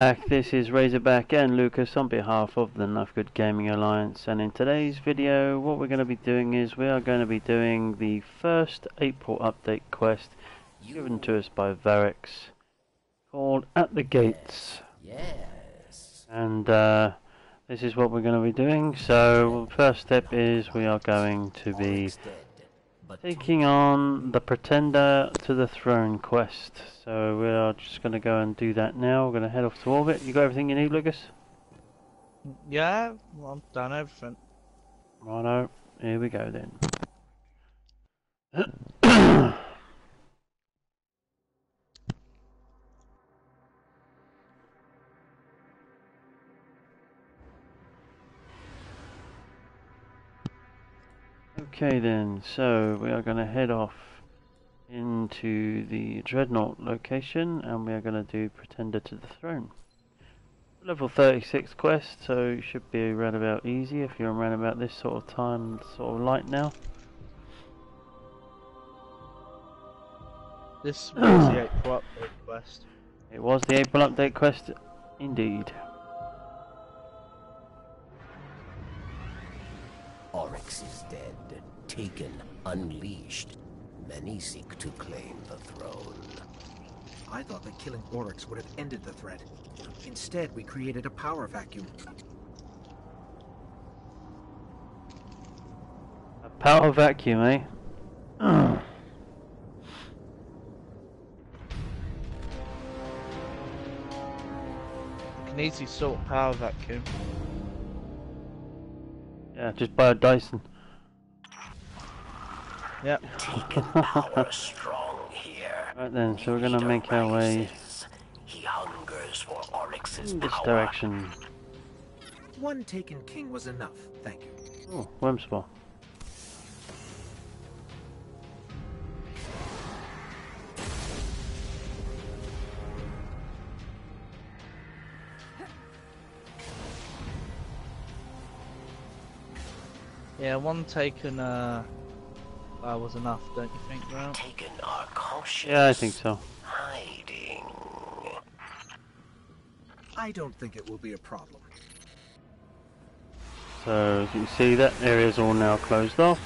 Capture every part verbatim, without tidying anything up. This is Razorback and Lucas on behalf of the North Good Gaming Alliance, and in today's video what we're going to be doing is we are going to be doing the first April update quest given to us by Variks called At The Gates. Yes. And uh, this is what we're going to be doing. So the first step is we are going to be taking on the Pretender to the Throne quest, so we are just going to go and do that now. We're going to head off to orbit. You got everything you need, Lucas? Yeah, well, I've done everything. Righto, here we go then. Okay then, so we are going to head off into the Dreadnought location and we are going to do Pretender to the Throne. Level thirty-six quest, so it should be around about easy if you're around about this sort of time, sort of light now. This was the April update quest. It was the April update quest, indeed. Oryx is dead, Taken, unleashed. Many seek to claim the throne. I thought that killing Oryx would have ended the threat. Instead, we created a power vacuum. A power vacuum, eh? Can easily sort power vacuum. Yeah, just buy a Dyson. Yep. Taken power strong here. Right then, so we're gonna make our way he hungers for Oryx's in this power. Direction. One Taken king was enough, thank you. Oh, worm spawn. Yeah, one Taken uh, uh, was enough, don't you think, Ralph? Taken are cautious. Yeah, I think so. Hiding. I don't think it will be a problem. So, as you can see, that area is all now closed off.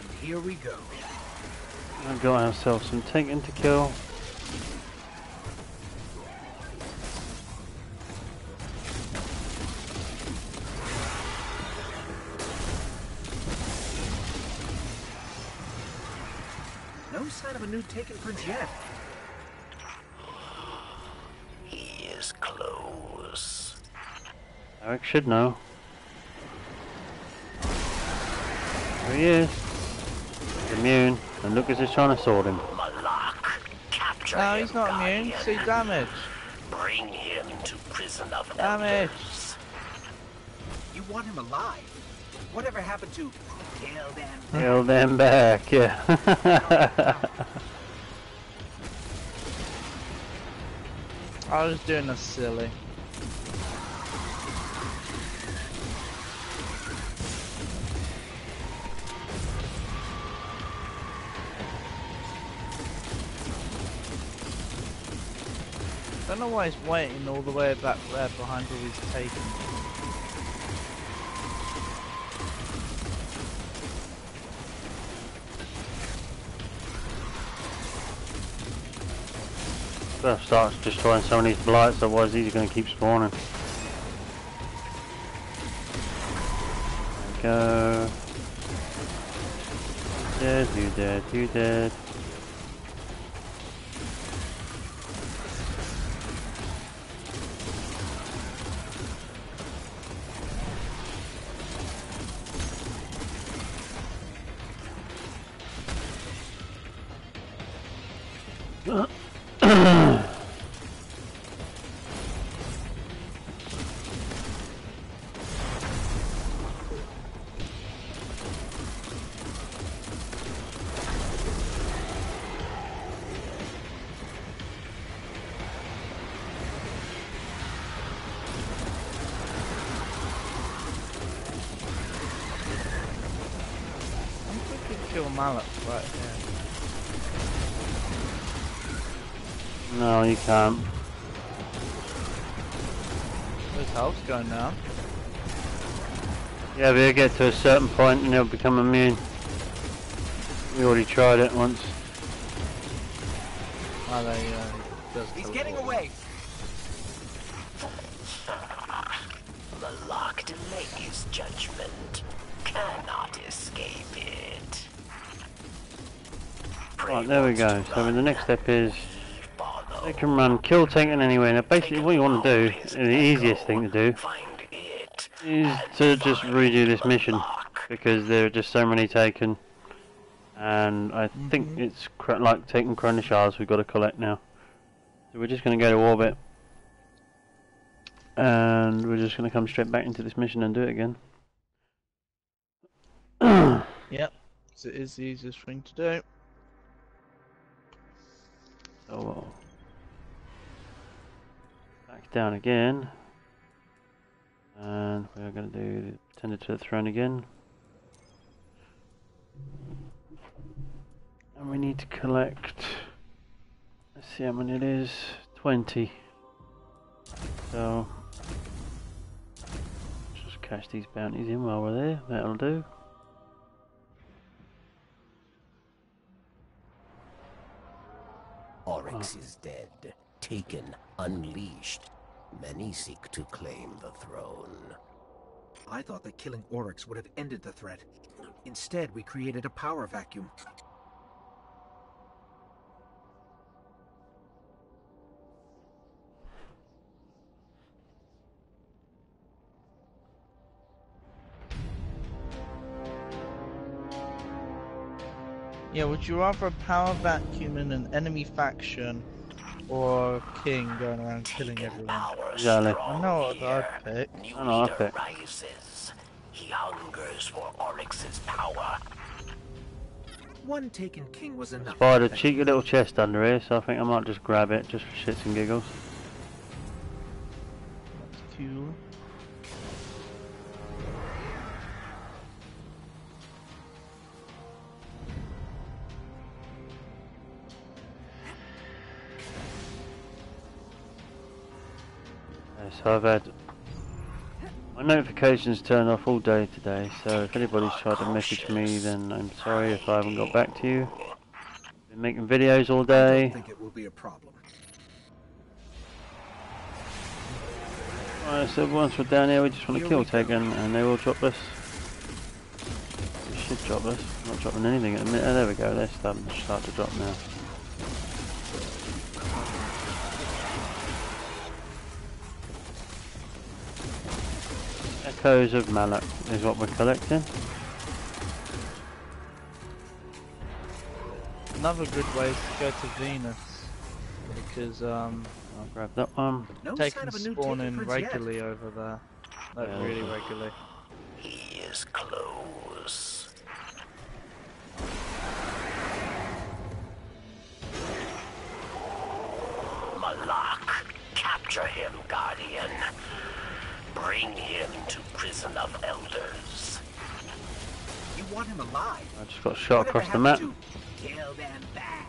And here we go. We've got ourselves some Taken to kill. Taken for Jeff. He is close. Eric should know. There he is. He's immune, and Lucas is trying to sword him. Malok, capture no, he's not guardian. Immune. See damage. Bring him to Prison of Damage. Elders. You want him alive? Whatever happened to kill them? Kill them back. Yeah. I was doing a silly. Don't know why he's waiting all the way back there behind all he's taken. Better start destroying some of these blights, otherwise these are going to keep spawning. There we go. Dead, you dead, you dead. Malok, right here. No, you can't. His health's gone now. Yeah, but he'll get to a certain point and he'll become immune. We already tried it once. Oh, there you go. He's getting away! Malok delayed his judgment. Cannot escape it. Right, there we go. So the next step is they can run, kill Taken anywhere. Now basically what you want to do, and the easiest thing to do, is to just redo this mission, because there are just so many Taken, and I think mm-hmm. it's like Taken Chronishars we've got to collect now. So we're just going to go to orbit, and we're just going to come straight back into this mission and do it again. Yep, so it is the easiest thing to do. Oh, well. Back down again, and we're going to do Pretender to the Throne again. And we need to collect, let's see how many it is, twenty. So, let's just cash these bounties in while we're there, that'll do. Oryx oh. is dead, Taken, unleashed. Many seek to claim the throne. I thought that killing Oryx would have ended the threat. Instead, we created a power vacuum. Yeah, would you rather a power vacuum in an enemy faction or a king going around killing everyone? Exactly. I know what I'd pick. I know what I'd pick. He hungers for Oryx's power. One Taken king was enough. Spied a cheeky little chest under here, so I think I might just grab it just for shits and giggles. That's cool. So I've had my notifications turned off all day today, so if anybody's tried to message me, then I'm sorry if I haven't got back to you. Been making videos all day. I don't think it will be a problem. Alright, so once we're down here, we just want to kill Taken, and they will drop us. They should drop us. I'm not dropping anything at the minute. Oh, there we go. They're starting to start to drop now. Echoes of Malok is what we're collecting. Another good way is to go to Venus, because um, I'll grab that one. No Taken spawning regularly yet. over there, like yeah, really regularly. He is close. Malok, capture him, Guardian. Bring him to Prison of Elders. You want him alive? I just got shot Whatever across the map. Kill them back.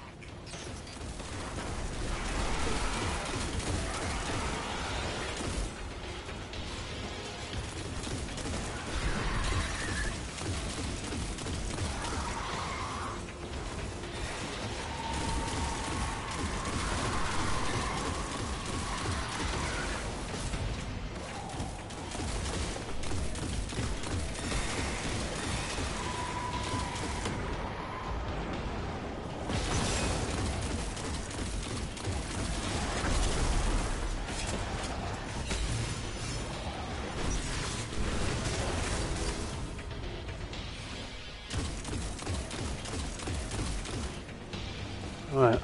Right.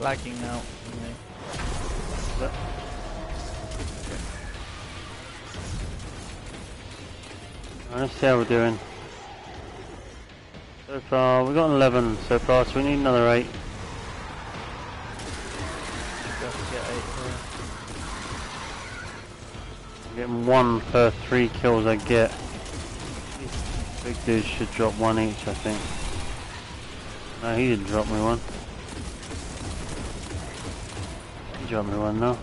Lagging now. Yeah. Right, let's see how we're doing. So far, we've got eleven so far, so we need another eight. Just get eight here. I'm getting one per three kills I get. Big dudes should drop one each, I think. No, he didn't drop me one. He dropped me one, though.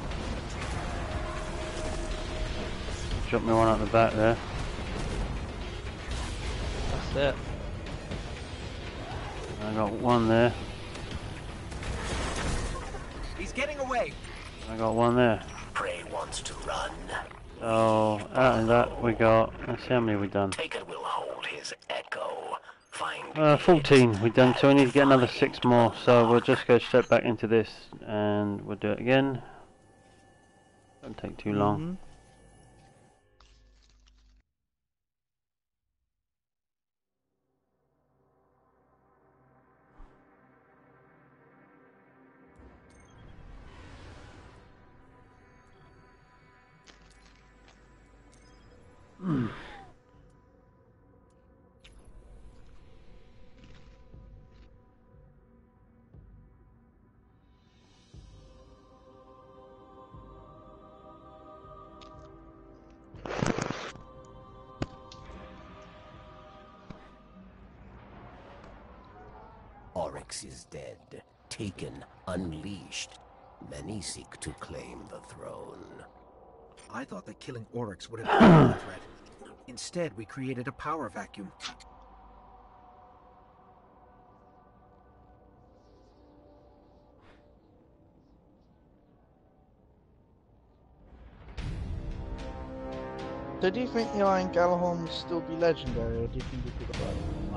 Drop me one out the back there. That's it. I got one there. He's getting away. I got one there. Prey wants to run. Oh, out of that we got. Let's see how many we done. Taken will hold his echo. Find uh, fourteen we done. So we need to get another six more. So we'll just go straight back into this and we'll do it again. Don't take too long. Mm-hmm. Hmm. Oryx is dead, taken, unleashed. Many seek to claim the throne. I thought that killing Oryx would have been a threat. Instead, we created a power vacuum. So do you think the Iron Gjallarhorn will still be legendary, or do you think it could have?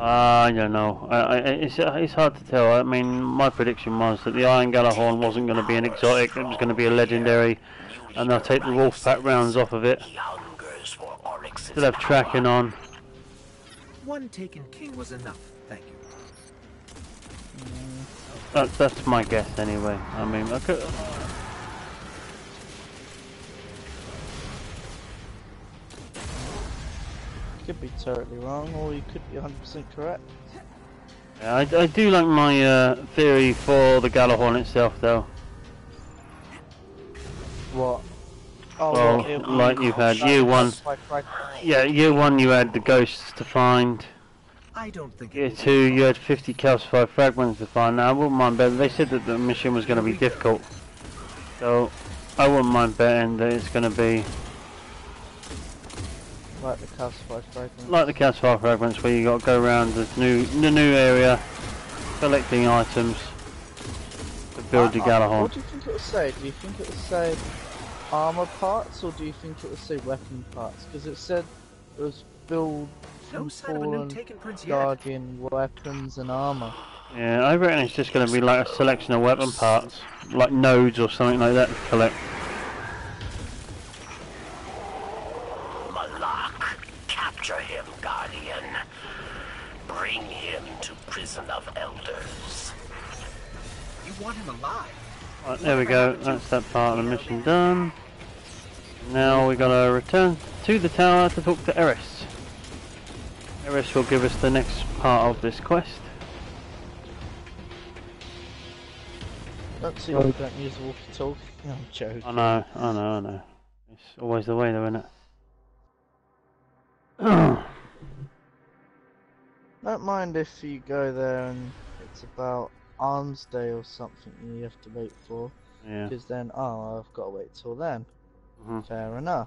I don't know. I, I, it's, it's hard to tell. I mean, my prediction was that the Iron Gjallarhorn wasn't going to be an exotic, it was going to be a legendary, and they'll take the wolf pack rounds off of it. Still have tracking on. One taken king was enough, thank you. Mm. That, that's my guess anyway. I mean, I could... could be totally wrong, or you could be one hundred percent correct. Yeah, I, I do like my uh, theory for the Gjallarhorn itself, though. What? Oh, well, well, like you've had year one. Yeah, year one you had the ghosts to find. I don't think. Year two you had fifty calcified fragments to find. Now I wouldn't mind betting. They said that the mission was going to be difficult, so I wouldn't mind betting that it's going to be like the calcified fragments. Like the calcified fragments, where you got to go around the new the new area, collecting items to build the Gjallarhorn. What do you think it will say? Do you think it will say armor parts, or do you think it will say weapon parts? Because it said it was build no fallen guardian weapons and armor. Yeah, I reckon it's just going to be like a selection of weapon parts, like nodes or something like that to collect. Malok, capture him, guardian. Bring him to Prison of Elders. You want him alive? Right, there we go, that's that part of the mission done. Now we gotta return to the tower to talk to Eris. Eris will give us the next part of this quest. Let's see why we don't use walkie-talkie. No, I'm joking. I know, I know, I know. It's always the way though, isn't it? Don't mind if you go there and it's about Arms Day or something you have to wait for, because yeah. Then oh, I've got to wait till then. Mm-hmm. Fair enough.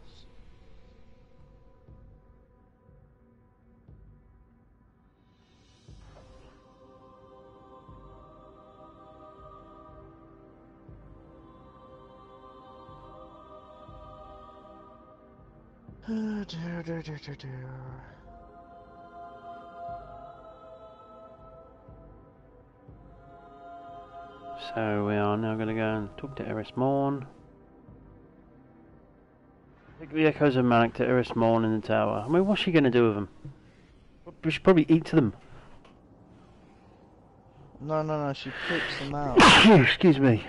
So we are now going to go and talk to Eris Morn. Take the echoes of Malok to Eris Morn in the tower. I mean, what's she going to do with them? We should probably eat them. No, no, no, she picks them out. Excuse me.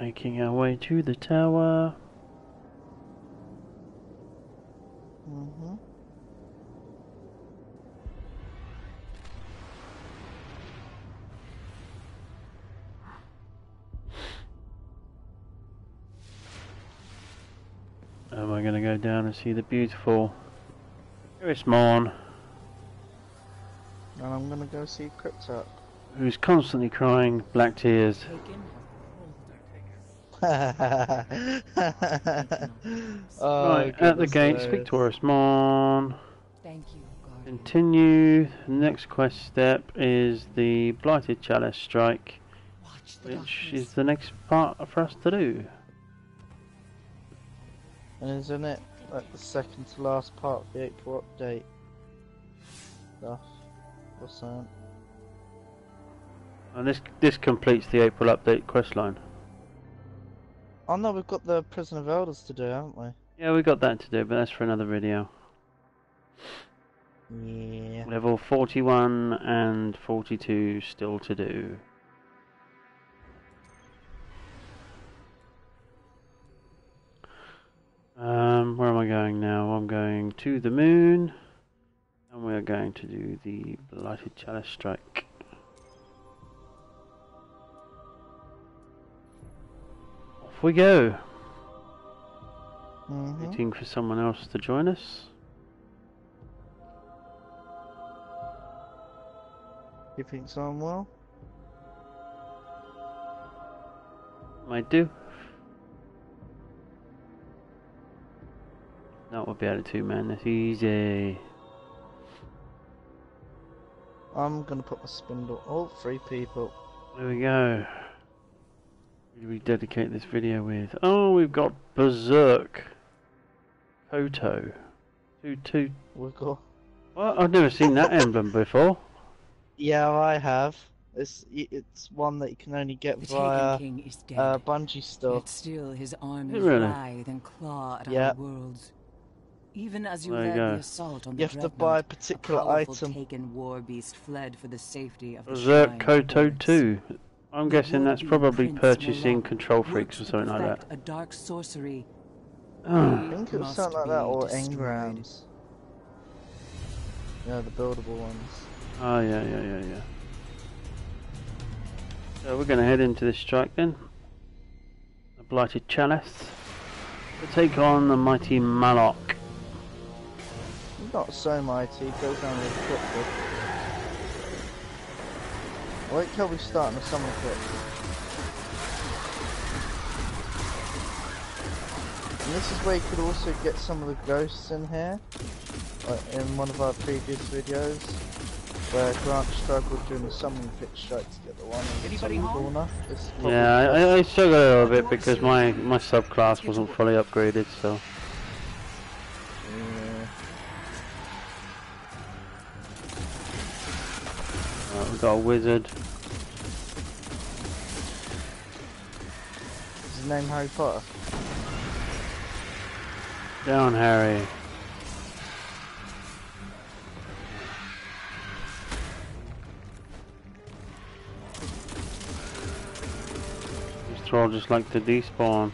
Making our way to the tower. Mm-hmm. And we're going to go down and see the beautiful Eris Morn. And I'm going to go see Cryptarch, who's constantly crying black tears. Taken. oh, right, at the gates, Victorious Mon. Thank you, Guardian. Continue. Next quest step is the Blighted Chalice strike, which darkness. is the next part for us to do. And isn't it like the second to last part of the April update? Stuff. What's that? And this this completes the April update quest line. Oh no, we've got the Prison of Elders to do, haven't we? Yeah, we've got that to do, but that's for another video. Yeah. Level forty-one and forty-two still to do. Um, where am I going now? I'm going to the Moon, and we're going to do the Blighted Chalice strike. We go. Mm-hmm. Waiting for someone else to join us. You think someone will? Might do. That would be out of two, man. That's easy. I'm gonna put my spindle. Oh, three people. There we go. We dedicate this video with. Oh, we've got Berserk Koto. Two, two. We've got. Well, I've never seen that emblem before. Yeah, I have. It's it's one that you can only get the via King is dead. Uh, Bungie stuff. Yet still, his arm is really? writhe and claw at yep. our worlds. Even as you there led you the assault on you the have to buy a particular a item. Taken war beast fled for the safety of Berserk Koto two. I'm guessing that's probably purchasing Control Freaks or something like that. A dark sorcery. Oh. I think it was something like that, or engrams. Yeah, the buildable ones. Oh yeah, yeah, yeah, yeah. So we're going to head into this strike then. The Blighted Chalice. To take on the mighty Malok. Not so mighty. Goes down really quickly. Wait till we start in the Summon Pit. And this is where you could also get some of the ghosts in here. Like in one of our previous videos, where Grant struggled during the Summon Pit strike to get the one in the top corner. Yeah, I, I struggled a little bit because my, my subclass wasn't fully upgraded, so... We've got a wizard. Is his name Harry Potter? Down, Harry. These thrall just like to despawn.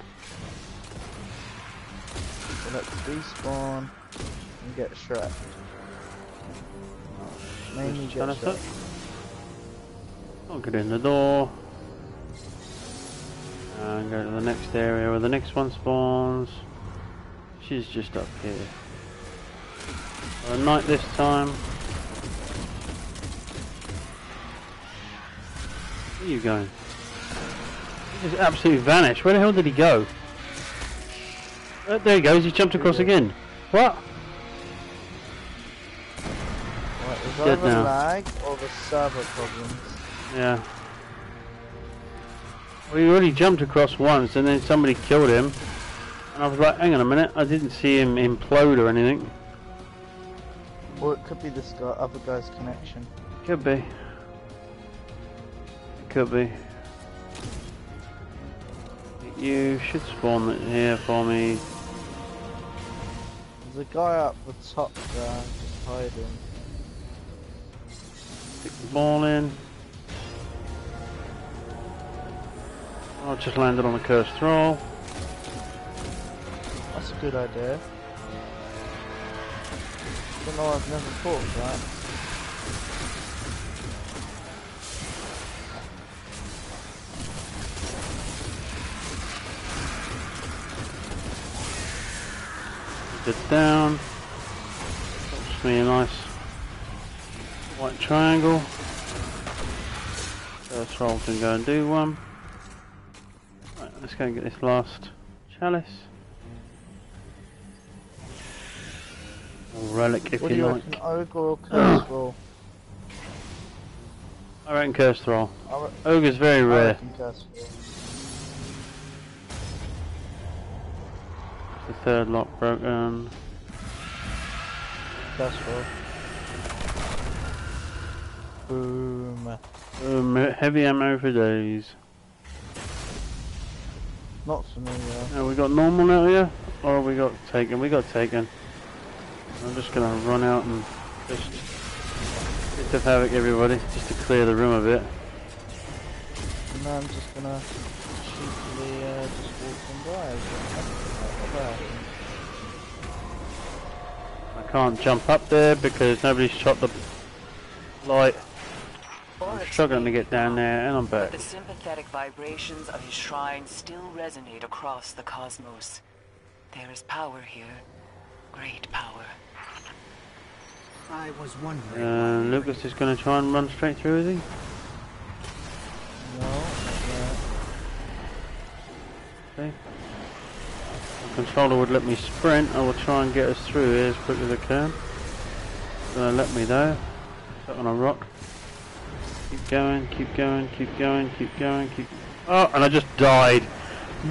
They like to despawn and get shrapnel. Mainly get shrapnel. I'll get in the door and go to the next area where the next one spawns. She's just up here. A night this time. Where are you going? He just absolutely vanished. Where the hell did he go? Oh, there he goes. He jumped across yeah. again. What? Right, is that the lag or the server problems? Yeah. We already jumped across once and then somebody killed him. And I was like, hang on a minute, I didn't see him implode or anything. Or it could be this guy, other guy's connection. Could be. Could be. You should spawn it here for me. There's a guy up the top there, just hiding. Stick the ball in. I just landed on a Cursed Thrall. That's a good idea. I don't know, I've never thought of that. that down. Helps me a nice white triangle. First roll can go and do one. Right, let's go and get this last chalice. Or relic if what you, do you like. An ogre or cursed thrall? I reckon cursed thrall. Ogre's very rare. The third lock broken. Cursed thrall. Boom. Boom. Heavy ammo for days. Not familiar. Now we got normal out here, or we got taken. We got taken. I'm just gonna run out and just hit the havoc, everybody, just to clear the room a bit. And now I'm just gonna cheaply uh, just walk on by. I can't jump up there because nobody's shot the light. I'm struggling to get down there, and I'm back. But the sympathetic vibrations of his shrine still resonate across the cosmos. There is power here, great power. I was wondering. Uh, Lucas is going to try and run straight through, is he? No. Okay. The controller would let me sprint. I will try and get us through here as quick as I can. It's going to let me though. Stuck on a rock. Keep going, keep going, keep going, keep going, keep. Oh, and I just died.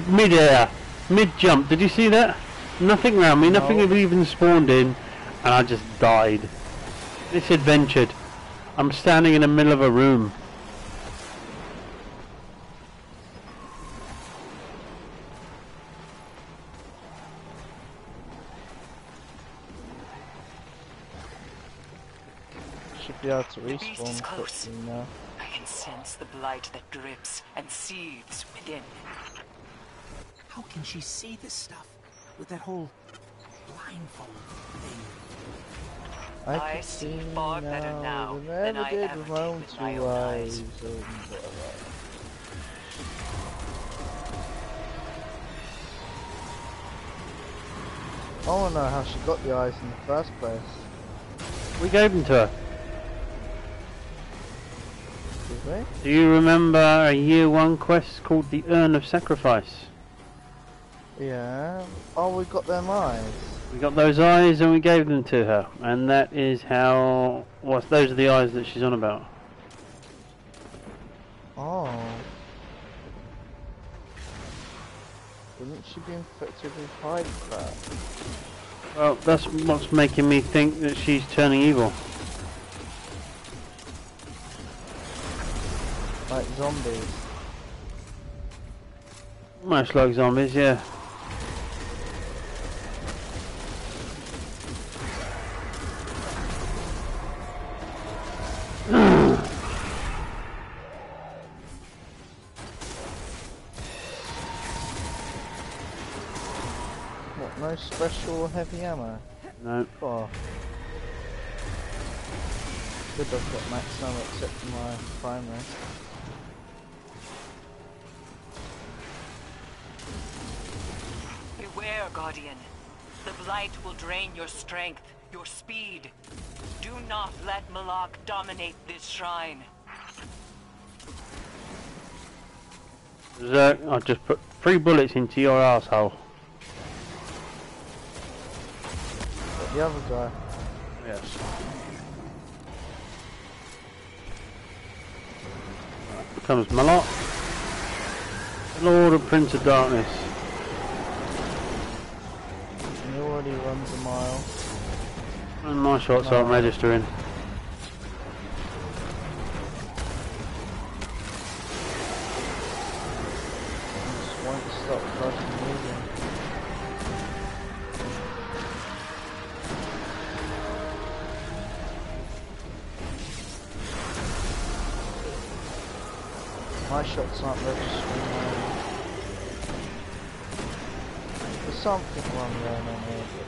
Mid-air, mid-jump. Did you see that? Nothing around me. No. Nothing had even spawned in. And I just died. Misadventured. I'm standing in the middle of a room. Should be able to respawn quickly now. I can sense the blight that drips and seethes within. How can she see this stuff with that whole blindfold thing? I, I see far now better now than, than I did with my own two eyes. I wanna know how she got the eyes in the first place. We gave them to her. Did we? Do you remember a year one quest called the Urn of Sacrifice? Yeah. Oh, we got them eyes. We got those eyes and we gave them to her, and that is how. Well, those are the eyes that she's on about. Oh. Wouldn't she be infected with Hive for that? Well, that's what's making me think that she's turning evil. Like zombies. Almost like zombies, yeah. Special heavy ammo? No. Oh. Good, I've got max ammo except for my primary. Beware, Guardian. The blight will drain your strength, your speed. Do not let Malok dominate this shrine. Zerk, I'll just put three bullets into your asshole. The other guy. Yes. Right, comes Malok. Lord and Prince of Darkness. And he already runs a mile. And my shots no. aren't registering. I just won't stop crushing moving. My shots aren't registering now. There's something wrong going on here.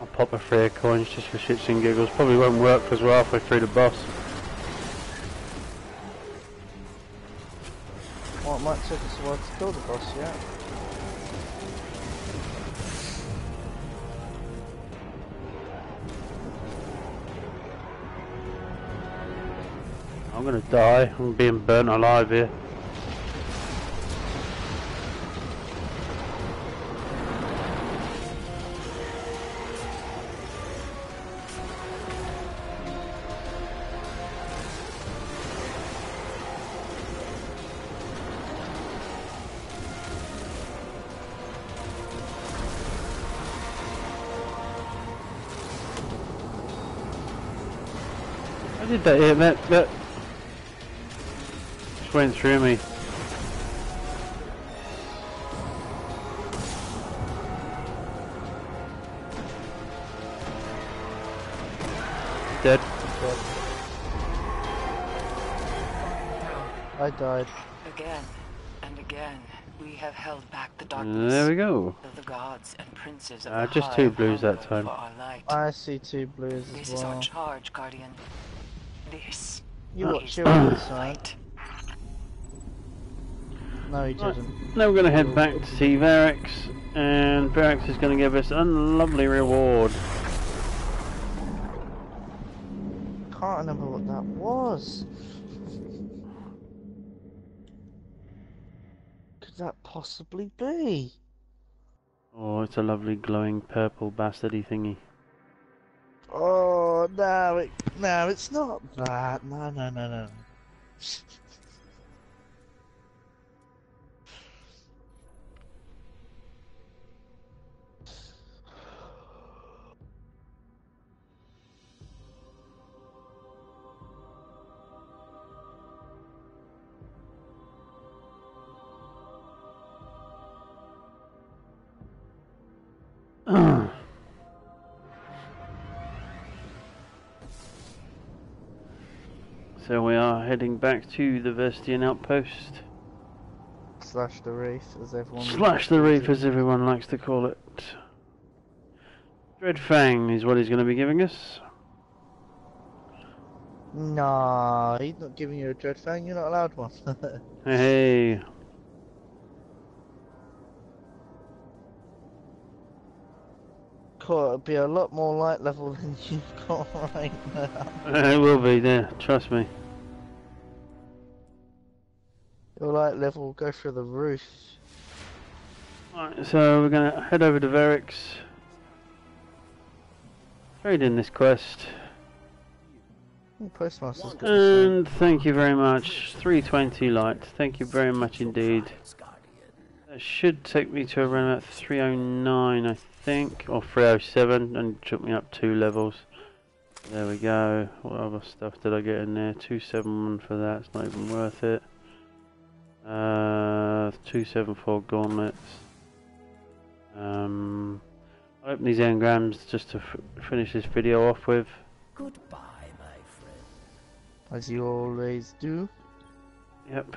I pop a three of coins just for shits and giggles. Probably won't work because we're halfway through the boss. Well, it might take us a while to kill the boss, yeah. I'm gonna die. I'm being burnt alive here. I did that here, mate. That just went through me. Dead. Dead. I died. Again and again, we have held back the darkness. There we go. The gods and princes of ah, just two blues that time. I see two blues as well. This is our charge, Guardian. This you watch your own side. No, he didn't. Right. Now we're going to head back to see Variks, and Variks is going to give us a lovely reward. Can't remember what that was. Could that possibly be? Oh, it's a lovely glowing purple bastardy thingy. Oh no! It, no, it's not that. No, no, no, no. So we are heading back to the Vestian Outpost. Slash the Reef, as everyone... Slash the Reef, as everyone likes to call it. Dreadfang is what he's going to be giving us. Nah, he's not giving you a Dreadfang, you're not allowed one. Hey. Cool, it'll be a lot more light level than you've got right now. It will be, there, trust me. Your light level will go through the roof. Alright, so we're going to head over to Variks. Trade in this quest. Ooh, Postmaster's good. And thank you very much. three twenty light. Thank you very much indeed. That should take me to around about three oh nine, I think. think or three oh seven, and took me up two levels. There we go. What other stuff did I get in there? two seventy-one for that, it's not even worth it. uh, two seventy-four gauntlets. um, I open these engrams just to f finish this video off with. Goodbye, my friend, as you always do. Yep,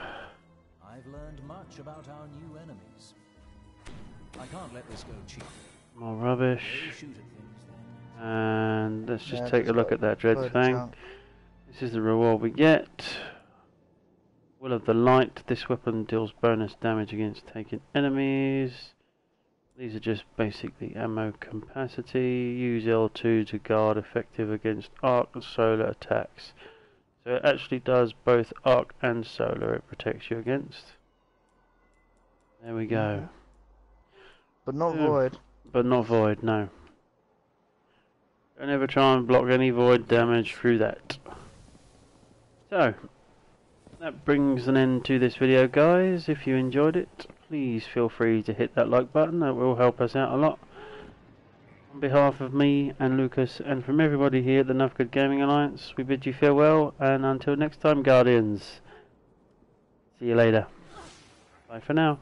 I've learned much about our new enemies. I can't let this go cheaply. More rubbish. And let's just yeah, take a look at that Dreadfang. This is the reward we get. Will of the Light. This weapon deals bonus damage against taken enemies. These are just basically ammo capacity. Use L two to guard effective against arc and solar attacks. So it actually does both arc and solar it protects you against. There we go. But not yeah. void. But not void, no. Don't ever try and block any void damage through that. So, that brings an end to this video, guys. If you enjoyed it, please feel free to hit that like button. That will help us out a lot. On behalf of me and Lucas, and from everybody here at the North Good Gaming Alliance, we bid you farewell, and until next time, Guardians. See you later. Bye for now.